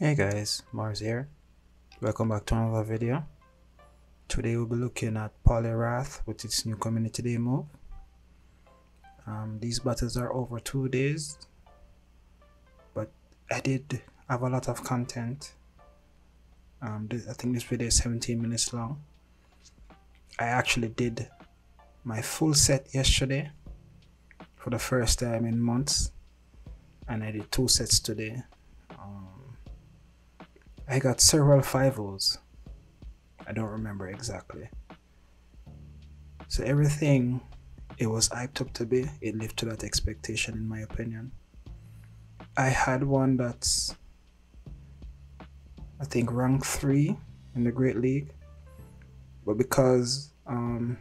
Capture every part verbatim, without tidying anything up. Hey guys, Mars here. Welcome back to another video. Today we'll be looking at Poliwrath with its new community day move. Um, these battles are over two days, but I did have a lot of content. Um, this, I think this video is seventeen minutes long. I actually did my full set yesterday for the first time in months, and I did two sets today. Um, I got several five ohs. I don't remember exactly. So everything it was hyped up to be, it lived to that expectation in my opinion. I had one that's I think rank three in the Great League, but because um,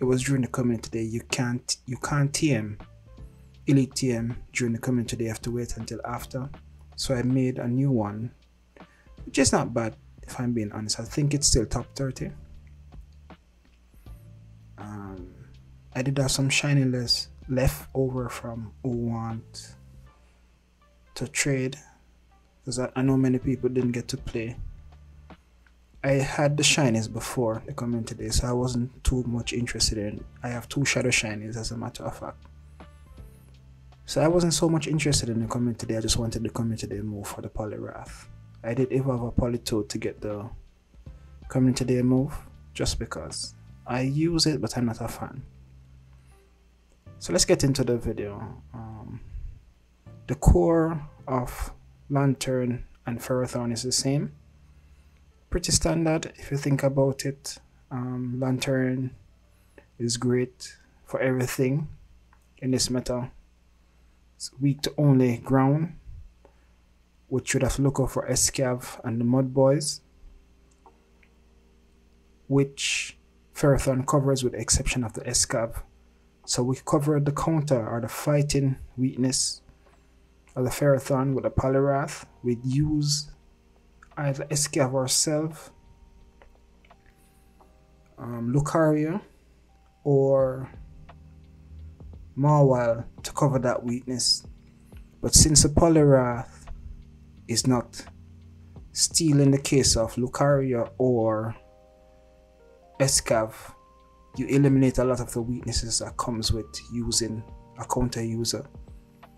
it was during the community day, you can't you can't T M elite T M during the community day. You have to wait until after. So I made a new one, which is not bad if I'm being honest. I think it's still top thirty. Um, I did have some shiny lists left over from who want to trade, because I, I know many people didn't get to play. I had the shinies before the community day, so I wasn't too much interested in. I have two shadow shinies as a matter of fact. So I wasn't so much interested in the community day. I just wanted the community day move for the Poliwrath. I did even have a Politoed to get the community day move just because I use it, but I'm not a fan. So let's get into the video. Um, the core of Lantern and Ferrothorn is the same, pretty standard if you think about it. Um, Lantern is great for everything in this meta. It's weak to only ground, which should have looked out for Escav and the Mud Boys, which Ferrothorn covers with the exception of the Escav. So we covered the counter or the fighting weakness of the Ferrothorn with the Poliwrath. We'd use either Escav ourselves, um, Lucario, or Mawile to cover that weakness. But since the Poliwrath is not steel in the case of Lucario or Escav, you eliminate a lot of the weaknesses that comes with using a counter user.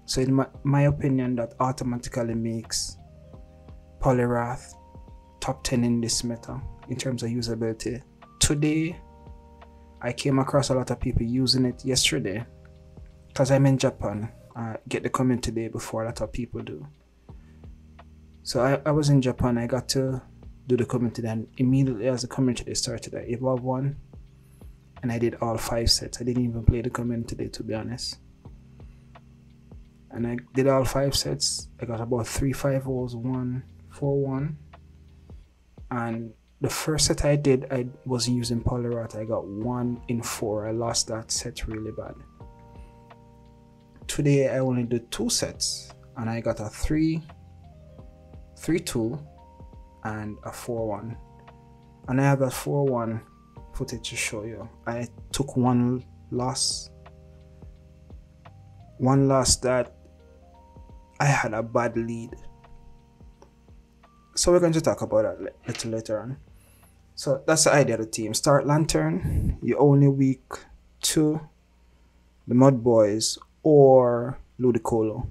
So in my, my opinion, that automatically makes Poliwrath top ten in this meta in terms of usability. Today, I came across a lot of people using it yesterday because I'm in Japan. I get the comment today before a lot of people do. So I, I was in Japan, I got to do the community, and immediately as the community day started, I evolved one and I did all five sets. I didn't even play the community day, to be honest. And I did all five sets. I got about three five ohs, one four one. And the first set I did, I wasn't using Poliwrath. I got one in four. I lost that set really bad. Today I only did two sets and I got a three. three two and a four one, and I have that four one footage to show you. I took one loss one loss that I had a bad lead, so we're going to talk about that a little later on. So that's the idea of the team. Start Lantern, you're only weak to the Mud Boys or Ludicolo.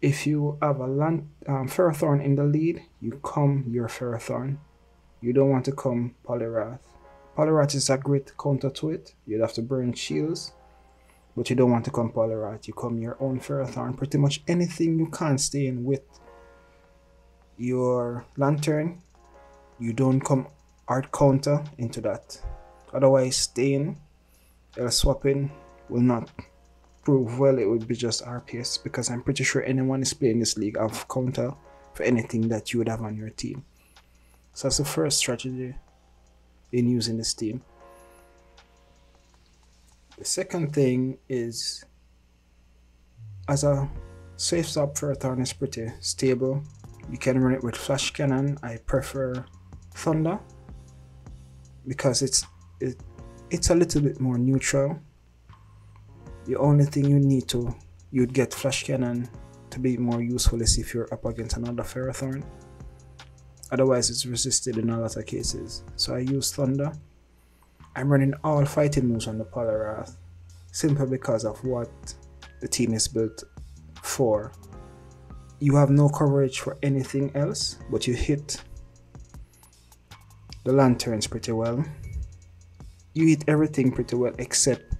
If you have a land, um, Ferrothorn in the lead, you come your Ferrothorn. You don't want to come Poliwrath. Poliwrath is a great counter to it. You'd have to burn shields, but you don't want to come Poliwrath. You come your own Ferrothorn. Pretty much anything you can't stay in with your Lantern, you don't come hard counter into that. Otherwise, staying or swapping will not prove well. It would be just R P S, because I'm pretty sure anyone is playing this league have counter for anything that you would have on your team. So that's the first strategy in using this team. The second thing is, as a safe swap, Ferrothorn is pretty stable. You can run it with Flash Cannon. I prefer Thunder because it's it, it's a little bit more neutral. The only thing you need to, you'd get Flash Cannon to be more useful is if you're up against another Ferrothorn. Otherwise it's resisted in a lot of cases. So I use Thunder. I'm running all fighting moves on the Poliwrath, simply because of what the team is built for. You have no coverage for anything else, but you hit the lanterns pretty well. You hit everything pretty well except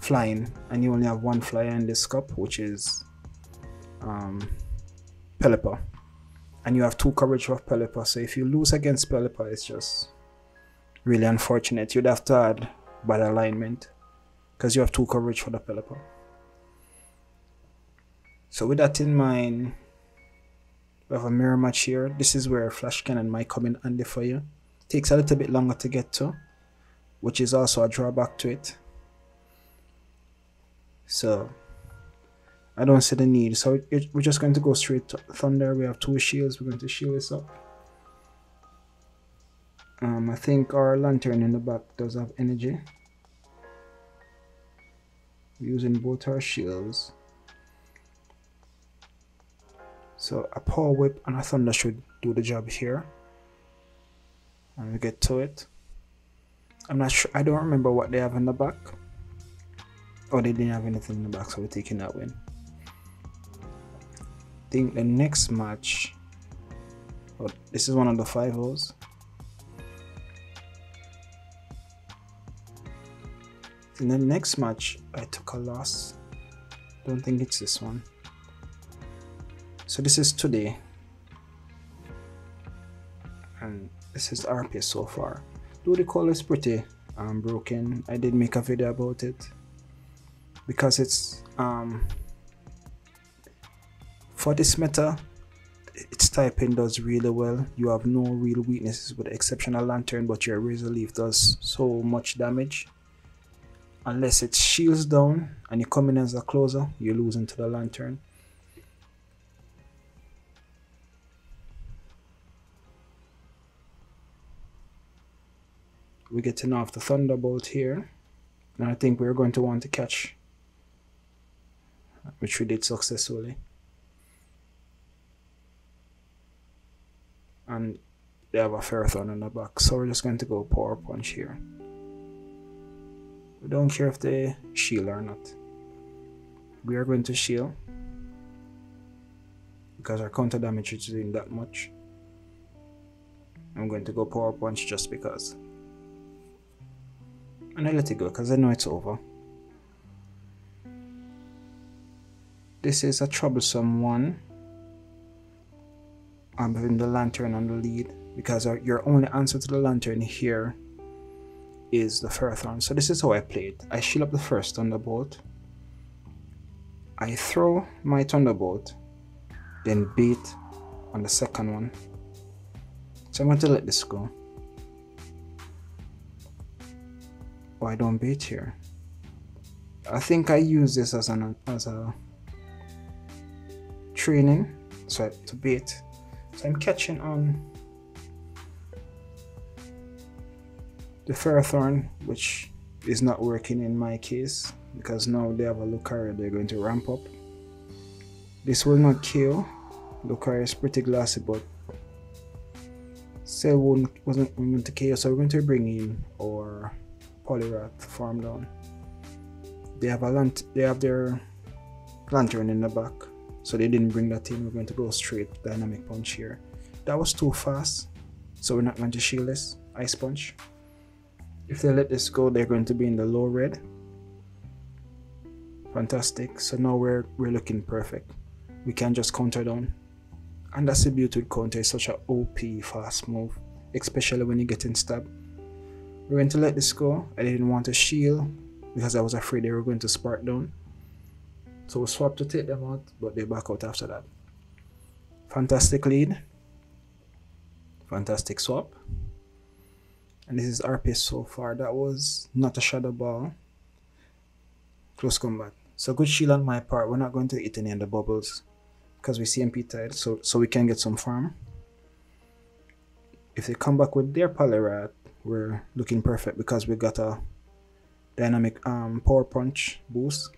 flying, and you only have one flyer in this cup, which is um, Pelipper, and you have two coverage of Pelipper. So if you lose against Pelipper, it's just really unfortunate. You'd have to add bad alignment because you have two coverage for the Pelipper. So with that in mind, we have a mirror match here. This is where Flash Cannon might come in handy for you. Takes a little bit longer to get to, which is also a drawback to it. So I don't see the need. So it, it, we're just going to go straight to Thunder. We have two shields. We're going to shield this up. Um, I think our lantern in the back does have energy. We're using both our shields. So a power whip and a thunder should do the job here. And we get to it. I'm not sure. I don't remember what they have in the back. Oh, they didn't have anything in the back, so we're taking that win. I think the next match. Oh, this is one of the five ohs. In the next match, I took a loss. Don't think it's this one. So this is today, and this is R P so far. Ludicolo is pretty um, broken. I did make a video about it because it's um, for this meta, its typing does really well. You have no real weaknesses with the exception of Lantern, but your Razor Leaf does so much damage. Unless it shields down and you come in as a closer, you lose into the lantern. We're getting off the Thunderbolt here, and I think we're going to want to catch, which we did successfully. And they have a Ferrothorn on the back, so we're just going to go Power Punch here. We don't care if they shield or not. We are going to shield because our counter damage is doing that much. I'm going to go Power Punch just because. And I let it go because I know it's over. This is a troublesome one. I'm having the lantern on the lead because our, your only answer to the lantern here is the Ferrothorn. So this is how I play it. I shield up the first Thunderbolt. I throw my Thunderbolt, then bait on the second one. So I'm going to let this go. Oh, I don't bait here. I think I use this as an as a training, so I, to bait. So I'm catching on the Ferrothorn, which is not working in my case because now they have a Lucario they're going to ramp up. This will not kill. Lucario is pretty glassy, but still wasn't going to kill, so we're going to bring in our Poliwrath farm down. They have a lant they have their lantern in the back, so they didn't bring that in. We're going to go straight Dynamic Punch here. That was too fast, so we're not going to shield this. Ice Punch. If they let this go, they're going to be in the low red. Fantastic. So now we're, we're looking perfect. We can just counter down. And that's the beauty with counter. It's such an O P fast move, especially when you're getting stabbed. We're going to let this go. I didn't want to shield because I was afraid they were going to spark down. So we swapped to take them out, but they back out after that. Fantastic lead. Fantastic swap. And this is R P so far. That was not a shadow ball. Close combat. So good shield on my part. We're not going to hit any of the bubbles because we C M P tied, so so we can get some farm. If they come back with their Poliwrath, we're looking perfect because we got a dynamic um power punch boost.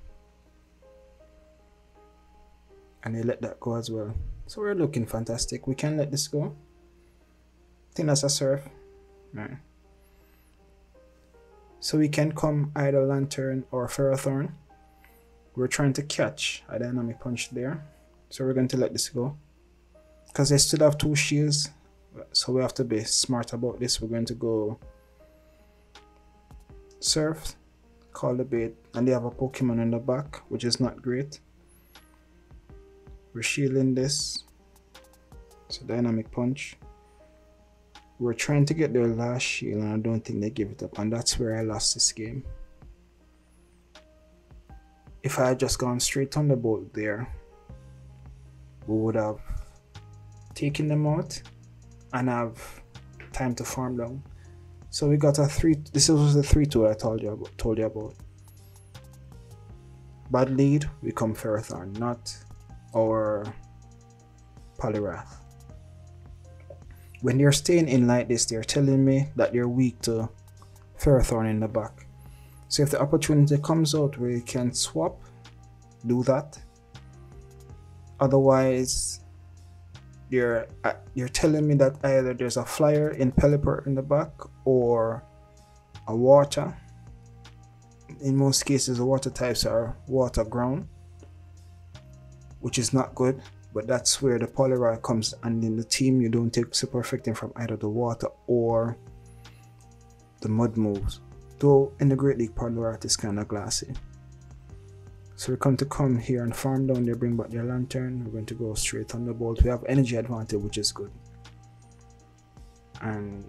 and they let that go as well. So we're looking fantastic. We can let this go. I think that's a Surf. Right. So we can come either Lantern or Ferrothorn. We're trying to catch a Dynamic Punch there. So we're going to let this go. Because they still have two shields. So we have to be smart about this. We're going to go Surf, call the bait, and they have a Pokemon in the back, which is not great. We're shielding this. So Dynamic Punch. We're trying to get their last shield, and I don't think they give it up, and that's where I lost this game. If I had just gone straight on the boat there, we would have taken them out and have time to farm down. So we got a three. This was the three two I told you about, told you about. Bad lead. We come Ferrothorn, not our Poliwrath. When they're staying in like this, they're telling me that they're weak to Ferrothorn in the back. So if the opportunity comes out where you can swap, do that. Otherwise, you're, you're telling me that either there's a flyer in Pelipper in the back or a water. In most cases, the water types are water ground, which is not good. But that's where the Poliwrath comes, and in the team you don't take super effective from either the water or the mud moves. Though in the Great League Poliwrath is kinda glassy. So we're going to come here and farm down. They bring back their Lantern. We're going to go straight Thunderbolt. We have energy advantage, which is good. And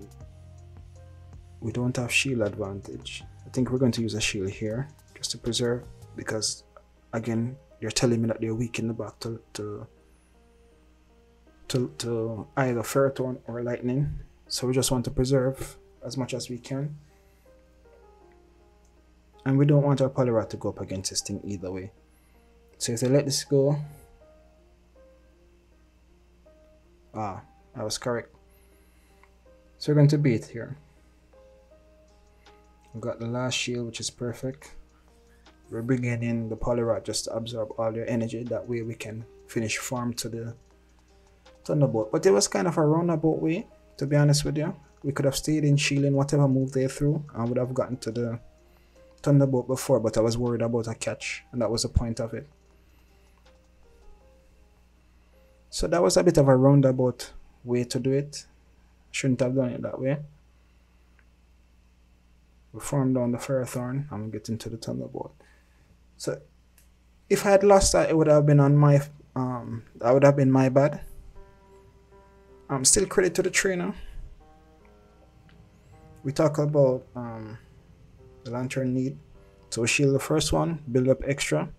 we don't have shield advantage. I think we're going to use a shield here just to preserve, because again they're telling me that they're weak in the back to, to To, to either Ferrothorn or Lightning, so we just want to preserve as much as we can, and we don't want our Poliwrath to go up against this thing either way. So if they let this go, ah, I was correct. So we're going to beat here. We got the last shield, which is perfect. We're bringing in the Poliwrath just to absorb all their energy. That way we can finish farm to the Thunderbolt. But it was kind of a roundabout way, to be honest with you. We could have stayed in shielding whatever move they threw and would have gotten to the Thunderbolt before, but I was worried about a catch, and that was the point of it. So that was a bit of a roundabout way to do it. Shouldn't have done it that way. We farmed down the Ferrothorn and we get into the Thunderbolt. So if I had lost that, it would have been on my um that would have been my bad. Um, still credit to the trainer. We talk about um, the Lantern lead. So we shield the first one, build up extra,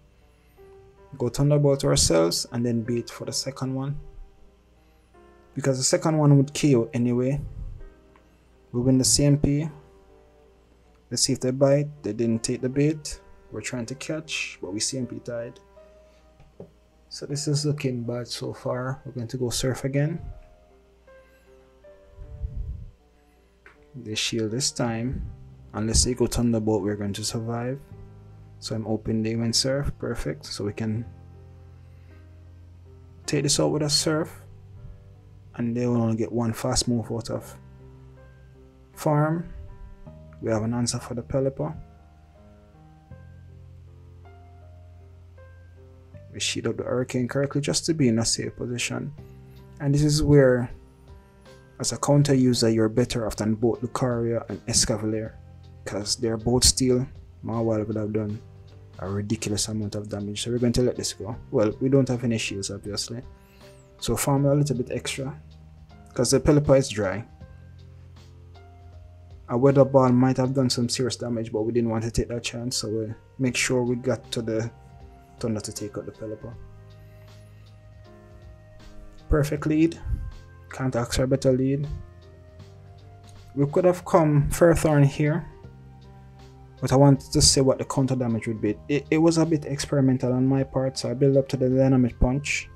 go Thunderbolt to ourselves, and then bait for the second one. Because the second one would K O anyway. We win the C M P. Let's see if they bite. They didn't take the bait. We're trying to catch, but we C M P tied. So this is looking bad so far. We're going to go Surf again. They shield this time. Unless they go Thunderbolt, we're going to survive. So I'm hoping they win Surf. Perfect. So we can take this out with a Surf, and they will only get one fast move out of farm. We have an answer for the Pelipper. We shield up the Hurricane correctly just to be in a safe position. And this is where, as a counter user, you're better off than both Lucario and Escavalier, because they're both steel. Mawile would have done a ridiculous amount of damage. So we're going to let this go. Well, we don't have any shields, obviously. So farm a little bit extra, because the Pelipper is dry. A weather ball might have done some serious damage, but we didn't want to take that chance. So we make sure we got to the Thunder to take out the Pelipper. Perfect lead. Can't ask for a better lead. We could have come Ferrothorn here, but I wanted to see what the counter damage would be. It, it was a bit experimental on my part, so I built up to the Dynamic Punch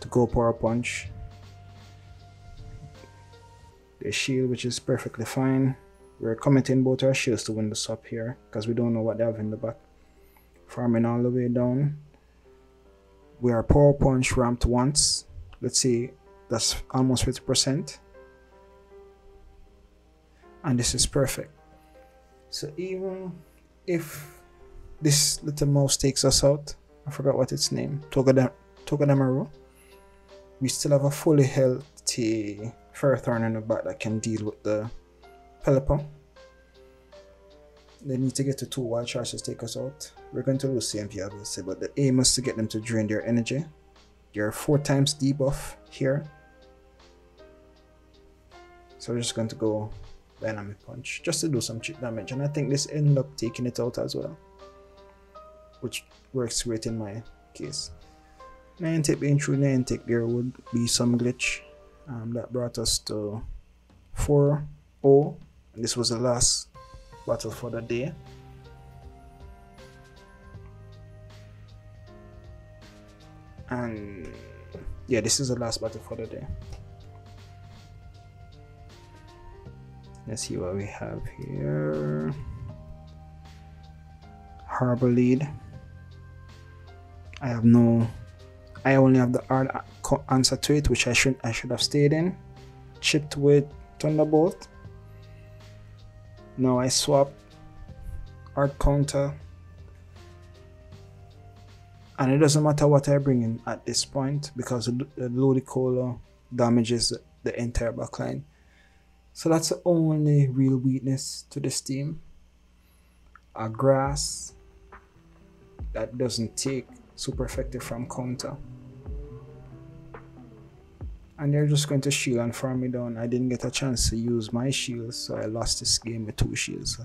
to go Power Punch. The shield, which is perfectly fine. We're committing both our shields to win the swap here, because we don't know what they have in the back. Farming all the way down. we are power punch ramped once. Let's see, that's almost fifty percent, and this is perfect. So even if this little mouse takes us out, I forgot what its name, Togedemaru, we still have a fully healthy Ferrothorn in the back that can deal with the Pelipper. They need to get to two wild charges to take us out. We're going to lose C M P obviously, but the aim is to get them to drain their energy. They're four times debuff here, so we're just going to go dynamic punch just to do some chip damage, and I think this ended up taking it out as well, which works great in my case. Niantic being through Niantic, there would be some glitch, um, that brought us to four zero, and this was the last battle for the day. And yeah, this is the last battle for the day. Let's see what we have here. Harbor lead. I have no, I only have the hard answer to it, which I should I should have stayed in. Chipped with Thunderbolt. Now I swap hard counter. And it doesn't matter what I bring in at this point, because the Ludicolo damages the entire backline. So that's the only real weakness to this team. A grass that doesn't take super effective from counter. And they're just going to shield and farm me down. I didn't get a chance to use my shield, so I lost this game with two shields.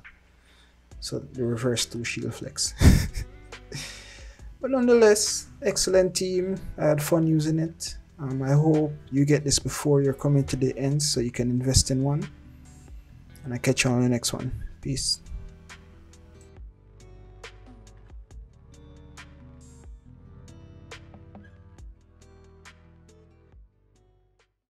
So the reverse two shield flex. But nonetheless, excellent team. I had fun using it. Um, I hope you get this before you're coming to the end so you can invest in one. And I catch you on the next one. Peace.